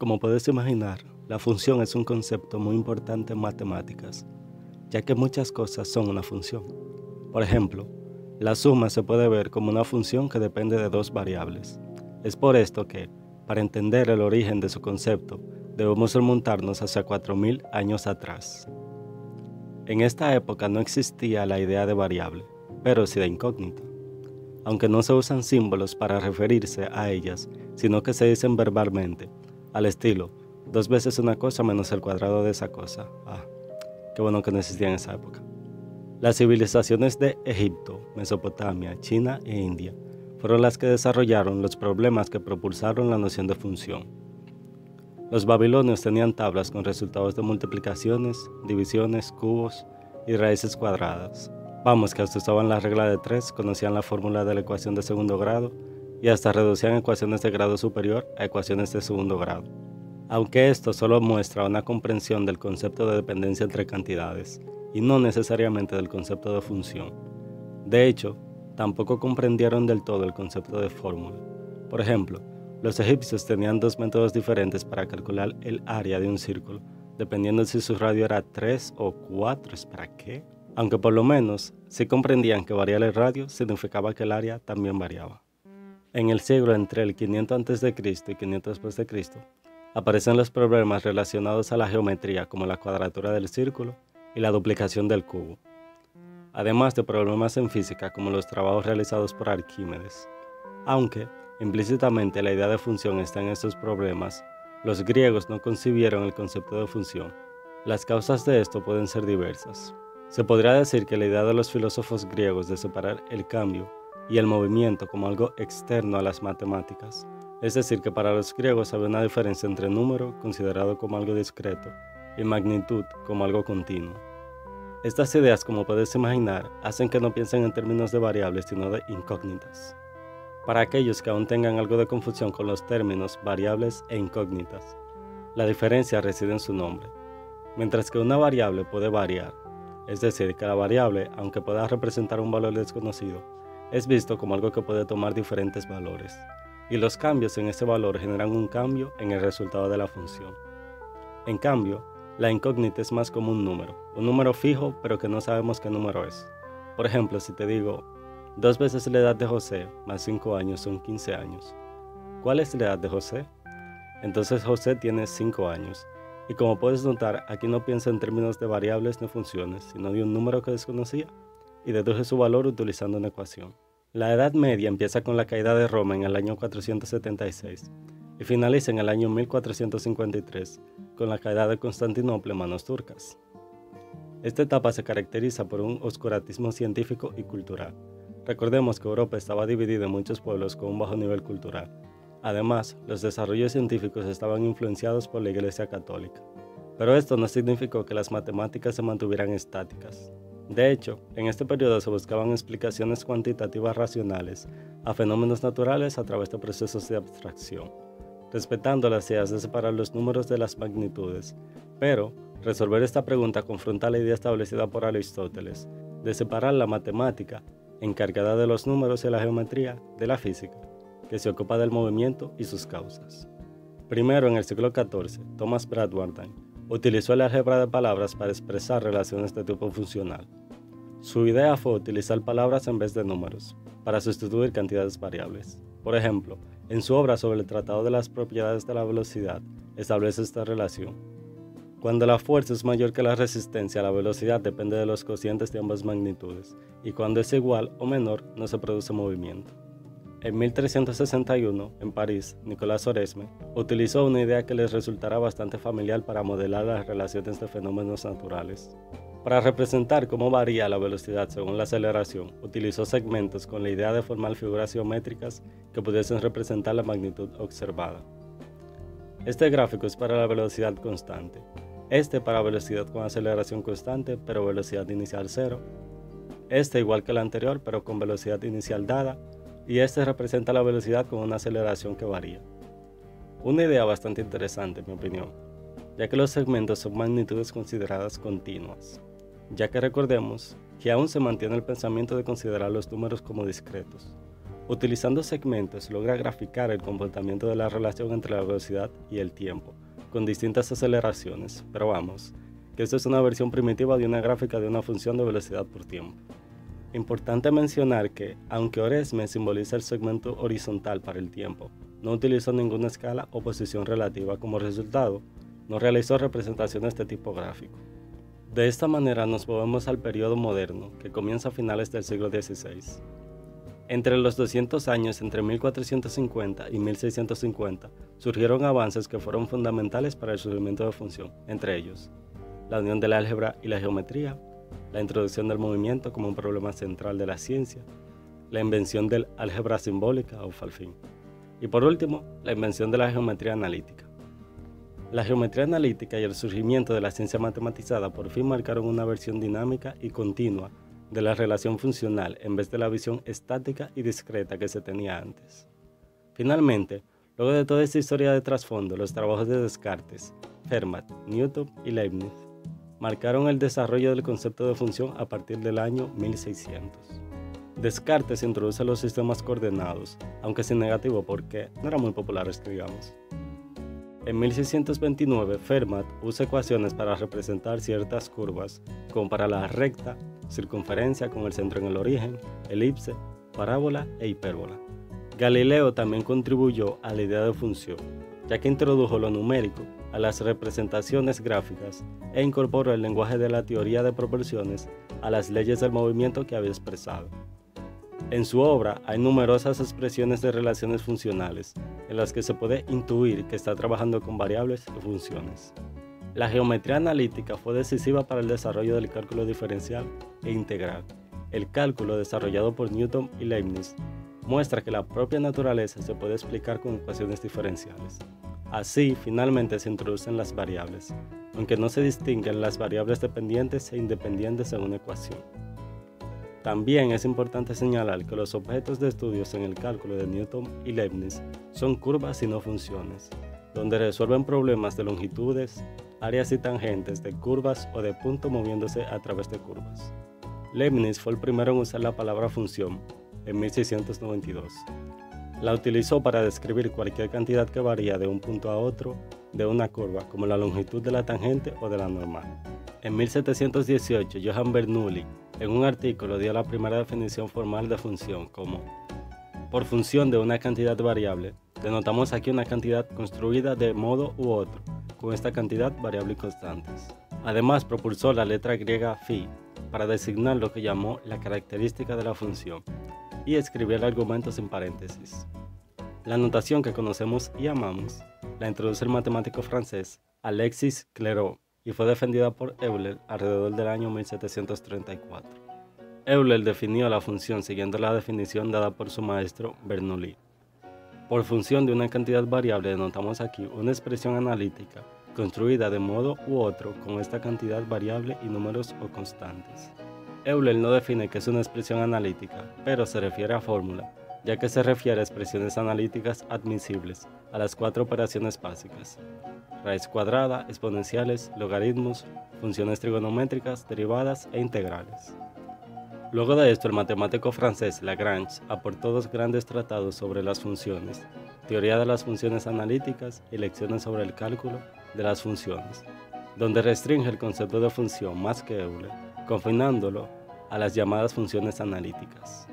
Como puedes imaginar, la función es un concepto muy importante en matemáticas, ya que muchas cosas son una función. Por ejemplo, la suma se puede ver como una función que depende de dos variables. Es por esto que, para entender el origen de su concepto, debemos remontarnos hacia 4000 años atrás. En esta época no existía la idea de variable, pero sí de incógnita. Aunque no se usan símbolos para referirse a ellas, sino que se dicen verbalmente, al estilo, 2 veces una cosa menos el cuadrado de esa cosa. Ah, qué bueno que no existía en esa época. Las civilizaciones de Egipto, Mesopotamia, China e India fueron las que desarrollaron los problemas que propulsaron la noción de función. Los babilonios tenían tablas con resultados de multiplicaciones, divisiones, cubos y raíces cuadradas. Vamos, que hasta usaban la regla de 3, conocían la fórmula de la ecuación de segundo grado y hasta reducían ecuaciones de grado superior a ecuaciones de segundo grado. Aunque esto solo muestra una comprensión del concepto de dependencia entre cantidades, y no necesariamente del concepto de función. De hecho, tampoco comprendieron del todo el concepto de fórmula. Por ejemplo, los egipcios tenían dos métodos diferentes para calcular el área de un círculo, dependiendo si su radio era 3 o 4, ¿para qué? Aunque por lo menos, sí comprendían que variar el radio significaba que el área también variaba. En el siglo entre el 500 a.C. y 500 d.C., aparecen los problemas relacionados a la geometría como la cuadratura del círculo y la duplicación del cubo, además de problemas en física como los trabajos realizados por Arquímedes. Aunque implícitamente la idea de función está en estos problemas, los griegos no concibieron el concepto de función. Las causas de esto pueden ser diversas. Se podría decir que la idea de los filósofos griegos de separar el cambio y el movimiento como algo externo a las matemáticas, es decir, que para los griegos había una diferencia entre número, considerado como algo discreto, y magnitud como algo continuo. Estas ideas, como puedes imaginar, hacen que no piensen en términos de variables, sino de incógnitas. Para aquellos que aún tengan algo de confusión con los términos variables e incógnitas, la diferencia reside en su nombre. Mientras que una variable puede variar, es decir, que la variable, aunque pueda representar un valor desconocido, es visto como algo que puede tomar diferentes valores, y los cambios en ese valor generan un cambio en el resultado de la función. En cambio, la incógnita es más como un número fijo pero que no sabemos qué número es. Por ejemplo, si te digo, 2 veces la edad de José más 5 años son 15 años. ¿Cuál es la edad de José? Entonces José tiene 5 años. Y como puedes notar, aquí no pienso en términos de variables ni funciones, sino de un número que desconocía y deduje su valor utilizando una ecuación. La Edad Media empieza con la caída de Roma en el año 476 y finaliza en el año 1453, con la caída de Constantinopla en manos turcas. Esta etapa se caracteriza por un oscurantismo científico y cultural. Recordemos que Europa estaba dividida en muchos pueblos con un bajo nivel cultural. Además, los desarrollos científicos estaban influenciados por la Iglesia Católica. Pero esto no significó que las matemáticas se mantuvieran estáticas. De hecho, en este periodo se buscaban explicaciones cuantitativas racionales a fenómenos naturales a través de procesos de abstracción, respetando las ideas de separar los números de las magnitudes, pero resolver esta pregunta confronta la idea establecida por Aristóteles de separar la matemática, encargada de los números y la geometría, de la física, que se ocupa del movimiento y sus causas. Primero, en el siglo XIV, Thomas Bradwardine utilizó el álgebra de palabras para expresar relaciones de tipo funcional. Su idea fue utilizar palabras en vez de números, para sustituir cantidades variables. Por ejemplo, en su obra sobre el tratado de las propiedades de la velocidad, establece esta relación. Cuando la fuerza es mayor que la resistencia, la velocidad depende de los cocientes de ambas magnitudes, y cuando es igual o menor, no se produce movimiento. En 1361, en París, Nicolás Oresme utilizó una idea que les resultará bastante familiar para modelar las relaciones de fenómenos naturales. Para representar cómo varía la velocidad según la aceleración, utilizó segmentos con la idea de formar figuras geométricas que pudiesen representar la magnitud observada. Este gráfico es para la velocidad constante, este para velocidad con aceleración constante pero velocidad inicial cero, este igual que el anterior pero con velocidad inicial dada, y este representa la velocidad con una aceleración que varía. Una idea bastante interesante en mi opinión, ya que los segmentos son magnitudes consideradas continuas, ya que recordemos que aún se mantiene el pensamiento de considerar los números como discretos, Utilizando segmentos logra graficar el comportamiento de la relación entre la velocidad y el tiempo, con distintas aceleraciones, pero vamos, que esto es una versión primitiva de una gráfica de una función de velocidad por tiempo. Importante mencionar que, aunque Oresme simboliza el segmento horizontal para el tiempo, no utilizó ninguna escala o posición relativa como resultado, no realizó representaciones de tipo gráfico. De esta manera nos movemos al periodo moderno, que comienza a finales del siglo XVI. Entre los 200 años, entre 1450 y 1650, surgieron avances que fueron fundamentales para el surgimiento de función, entre ellos, la unión del álgebra y la geometría, la introducción del movimiento como un problema central de la ciencia, la invención del álgebra simbólica o Falfín, y por último, la invención de la geometría analítica. La geometría analítica y el surgimiento de la ciencia matematizada por fin marcaron una versión dinámica y continua de la relación funcional en vez de la visión estática y discreta que se tenía antes. Finalmente, luego de toda esta historia de trasfondo, los trabajos de Descartes, Fermat, Newton y Leibniz marcaron el desarrollo del concepto de función a partir del año 1600. Descartes introduce los sistemas coordenados, aunque sin negativo porque no eran muy populares, digamos. En 1629, Fermat usa ecuaciones para representar ciertas curvas, como para la recta, circunferencia con el centro en el origen, elipse, parábola e hipérbola. Galileo también contribuyó a la idea de función, ya que introdujo lo numérico a las representaciones gráficas e incorporó el lenguaje de la teoría de proporciones a las leyes del movimiento que había expresado. En su obra hay numerosas expresiones de relaciones funcionales, en las que se puede intuir que está trabajando con variables y funciones. La geometría analítica fue decisiva para el desarrollo del cálculo diferencial e integral. El cálculo desarrollado por Newton y Leibniz muestra que la propia naturaleza se puede explicar con ecuaciones diferenciales. Así, finalmente se introducen las variables, aunque no se distinguen las variables dependientes e independientes en una ecuación. También es importante señalar que los objetos de estudios en el cálculo de Newton y Leibniz son curvas y no funciones, donde resuelven problemas de longitudes, áreas y tangentes de curvas o de puntos moviéndose a través de curvas. Leibniz fue el primero en usar la palabra función, en 1692. La utilizó para describir cualquier cantidad que varía de un punto a otro de una curva, como la longitud de la tangente o de la normal. En 1718, Johann Bernoulli, en un artículo, dio la primera definición formal de función como: por función de una cantidad variable, denotamos aquí una cantidad construida de modo u otro, con esta cantidad variable y constantes. Además, propulsó la letra griega phi para designar lo que llamó la característica de la función y escribió el argumento sin paréntesis. La notación que conocemos y amamos la introduce el matemático francés Alexis Clairaut y fue defendida por Euler alrededor del año 1734. Euler definió la función siguiendo la definición dada por su maestro Bernoulli. Por función de una cantidad variable denotamos aquí una expresión analítica construida de modo u otro con esta cantidad variable y números o constantes. Euler no define qué es una expresión analítica, pero se refiere a fórmula, ya que se refiere a expresiones analíticas admisibles a las cuatro operaciones básicas: raíz cuadrada, exponenciales, logaritmos, funciones trigonométricas, derivadas e integrales. Luego de esto, el matemático francés Lagrange aportó dos grandes tratados sobre las funciones, teoría de las funciones analíticas y lecciones sobre el cálculo de las funciones, donde restringe el concepto de función más que Euler, confinándolo a las llamadas funciones analíticas.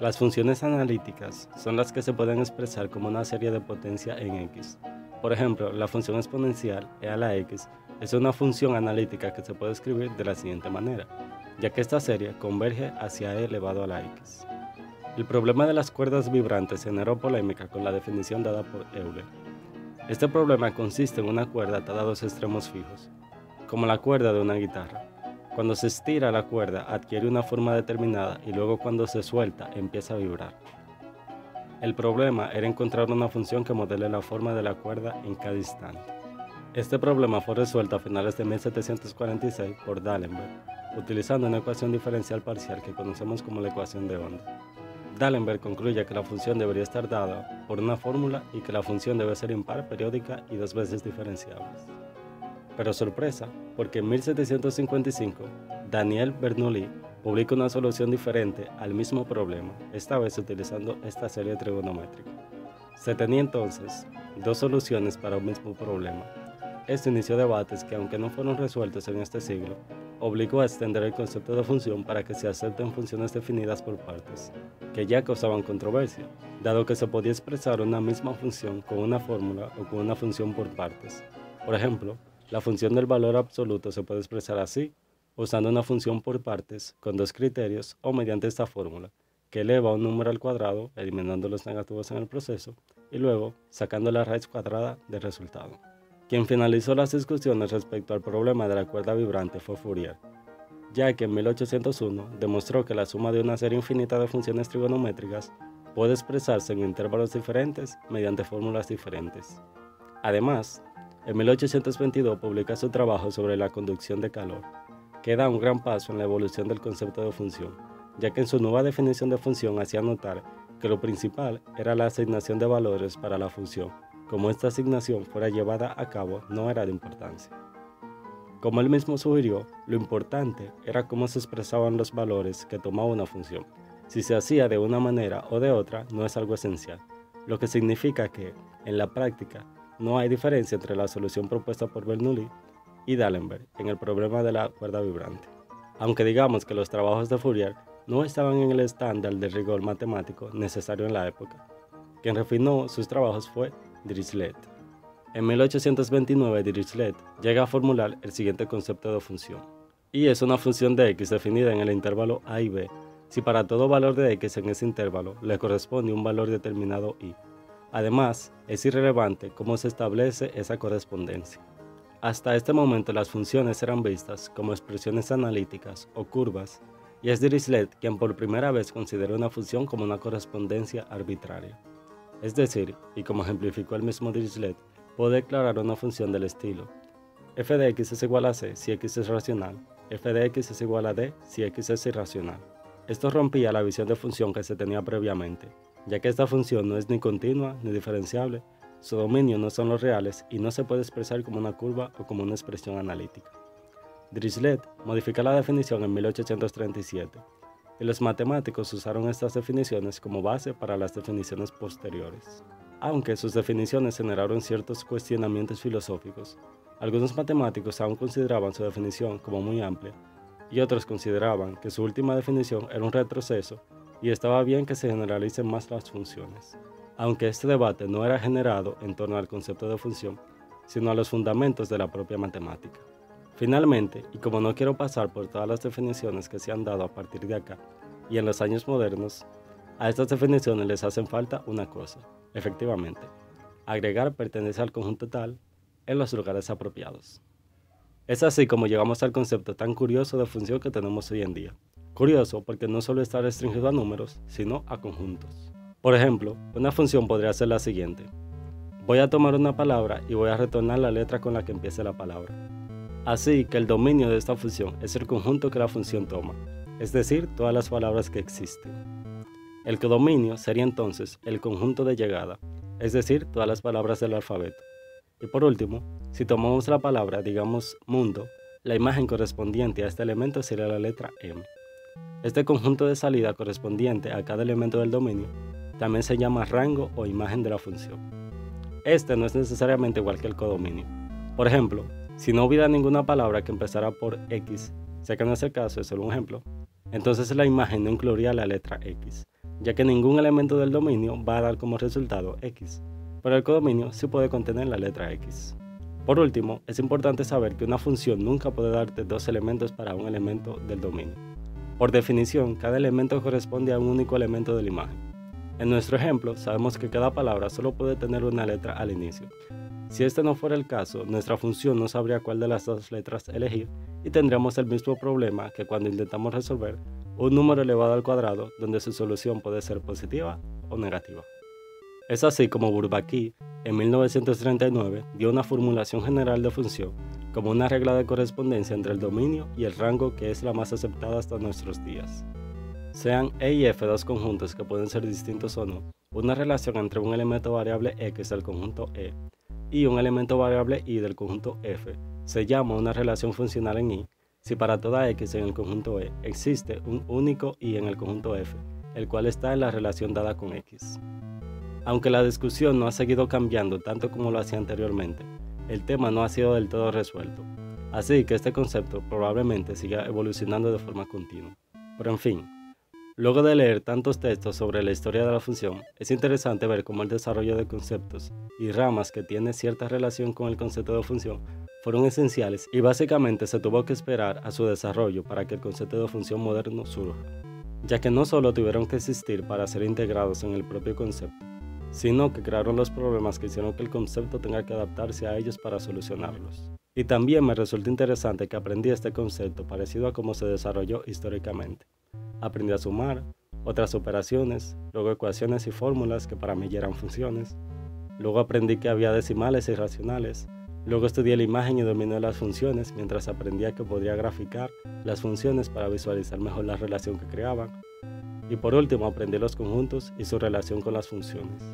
Las funciones analíticas son las que se pueden expresar como una serie de potencia en X. Por ejemplo, la función exponencial e a la X es una función analítica que se puede escribir de la siguiente manera, ya que esta serie converge hacia e elevado a la X. El problema de las cuerdas vibrantes generó polémica con la definición dada por Euler. Este problema consiste en una cuerda atada a dos extremos fijos, como la cuerda de una guitarra. Cuando se estira la cuerda adquiere una forma determinada y luego cuando se suelta empieza a vibrar. El problema era encontrar una función que modele la forma de la cuerda en cada instante. Este problema fue resuelto a finales de 1746 por D'Alembert, utilizando una ecuación diferencial parcial que conocemos como la ecuación de onda. D'Alembert concluye que la función debería estar dada por una fórmula y que la función debe ser impar, periódica y dos veces diferenciable. Pero sorpresa, porque en 1755, Daniel Bernoulli publica una solución diferente al mismo problema, esta vez utilizando esta serie trigonométrica. Se tenía entonces dos soluciones para un mismo problema. Esto inició debates que, aunque no fueron resueltos en este siglo, obligó a extender el concepto de función para que se acepten funciones definidas por partes, que ya causaban controversia, dado que se podía expresar una misma función con una fórmula o con una función por partes. Por ejemplo, la función del valor absoluto se puede expresar así, usando una función por partes con dos criterios o mediante esta fórmula, que eleva un número al cuadrado, eliminando los negativos en el proceso, y luego sacando la raíz cuadrada del resultado. Quien finalizó las discusiones respecto al problema de la cuerda vibrante fue Fourier, ya que en 1801 demostró que la suma de una serie infinita de funciones trigonométricas puede expresarse en intervalos diferentes mediante fórmulas diferentes. Además, en 1822 publica su trabajo sobre la conducción de calor, que da un gran paso en la evolución del concepto de función, ya que en su nueva definición de función hacía notar que lo principal era la asignación de valores para la función. Como esta asignación fuera llevada a cabo no era de importancia. Como él mismo sugirió, lo importante era cómo se expresaban los valores que tomaba una función. Si se hacía de una manera o de otra, no es algo esencial, lo que significa que, en la práctica, no hay diferencia entre la solución propuesta por Bernoulli y D'Alembert en el problema de la cuerda vibrante. Aunque digamos que los trabajos de Fourier no estaban en el estándar de rigor matemático necesario en la época, quien refinó sus trabajos fue Dirichlet. En 1829 Dirichlet llega a formular el siguiente concepto de función, y es una función de x definida en el intervalo a y b, si para todo valor de x en ese intervalo le corresponde un valor determinado y. Además, es irrelevante cómo se establece esa correspondencia. Hasta este momento las funciones eran vistas como expresiones analíticas o curvas, y es Dirichlet quien por primera vez considera una función como una correspondencia arbitraria. Es decir, y como ejemplificó el mismo Dirichlet, puede declarar una función del estilo f de x es igual a c si x es racional, f de x es igual a d si x es irracional. Esto rompía la visión de función que se tenía previamente, ya que esta función no es ni continua ni diferenciable, su dominio no son los reales y no se puede expresar como una curva o como una expresión analítica. Dirichlet modifica la definición en 1837. Y los matemáticos usaron estas definiciones como base para las definiciones posteriores. Aunque sus definiciones generaron ciertos cuestionamientos filosóficos, algunos matemáticos aún consideraban su definición como muy amplia, y otros consideraban que su última definición era un retroceso y estaba bien que se generalicen más las funciones. Aunque este debate no era generado en torno al concepto de función, sino a los fundamentos de la propia matemática. Finalmente, y como no quiero pasar por todas las definiciones que se han dado a partir de acá y en los años modernos, a estas definiciones les hacen falta una cosa, efectivamente, agregar pertenece al conjunto tal en los lugares apropiados. Es así como llegamos al concepto tan curioso de función que tenemos hoy en día. Curioso porque no solo está restringido a números, sino a conjuntos. Por ejemplo, una función podría ser la siguiente. Voy a tomar una palabra y voy a retornar la letra con la que empiece la palabra. Así que el dominio de esta función es el conjunto que la función toma, es decir, todas las palabras que existen. El codominio sería entonces el conjunto de llegada, es decir, todas las palabras del alfabeto. Y por último, si tomamos la palabra, digamos, mundo, la imagen correspondiente a este elemento sería la letra M. Este conjunto de salida correspondiente a cada elemento del dominio también se llama rango o imagen de la función. Este no es necesariamente igual que el codominio. Por ejemplo, si no hubiera ninguna palabra que empezara por X, sé que no es el caso, es solo un ejemplo, entonces la imagen no incluiría la letra X, ya que ningún elemento del dominio va a dar como resultado X, pero el codominio sí puede contener la letra X. Por último, es importante saber que una función nunca puede darte dos elementos para un elemento del dominio. Por definición, cada elemento corresponde a un único elemento de la imagen. En nuestro ejemplo, sabemos que cada palabra solo puede tener una letra al inicio. Si este no fuera el caso, nuestra función no sabría cuál de las dos letras elegir y tendríamos el mismo problema que cuando intentamos resolver un número elevado al cuadrado donde su solución puede ser positiva o negativa. Es así como Bourbaki, en 1939, dio una formulación general de función como una regla de correspondencia entre el dominio y el rango que es la más aceptada hasta nuestros días. Sean E y F dos conjuntos que pueden ser distintos o no, una relación entre un elemento variable X del conjunto E y un elemento variable y del conjunto F se llama una relación funcional en I, si para toda X en el conjunto E existe un único I en el conjunto F, el cual está en la relación dada con X. Aunque la discusión no ha seguido cambiando tanto como lo hacía anteriormente, el tema no ha sido del todo resuelto, así que este concepto probablemente siga evolucionando de forma continua. Pero en fin, luego de leer tantos textos sobre la historia de la función, es interesante ver cómo el desarrollo de conceptos y ramas que tienen cierta relación con el concepto de función fueron esenciales y básicamente se tuvo que esperar a su desarrollo para que el concepto de función moderno surja, ya que no solo tuvieron que existir para ser integrados en el propio concepto, sino que crearon los problemas que hicieron que el concepto tenga que adaptarse a ellos para solucionarlos. Y también me resulta interesante que aprendí este concepto parecido a cómo se desarrolló históricamente. Aprendí a sumar, otras operaciones, luego ecuaciones y fórmulas que para mí ya eran funciones, luego aprendí que había decimales y racionales, luego estudié la imagen y dominé las funciones mientras aprendía que podría graficar las funciones para visualizar mejor la relación que creaban, y por último aprendí los conjuntos y su relación con las funciones.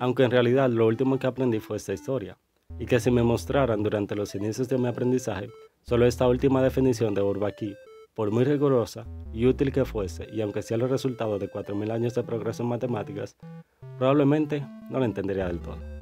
Aunque en realidad lo último que aprendí fue esta historia, y que si me mostraran durante los inicios de mi aprendizaje, solo esta última definición de Bourbaki, por muy rigurosa y útil que fuese, y aunque sea el resultado de 4000 años de progreso en matemáticas, probablemente no la entendería del todo.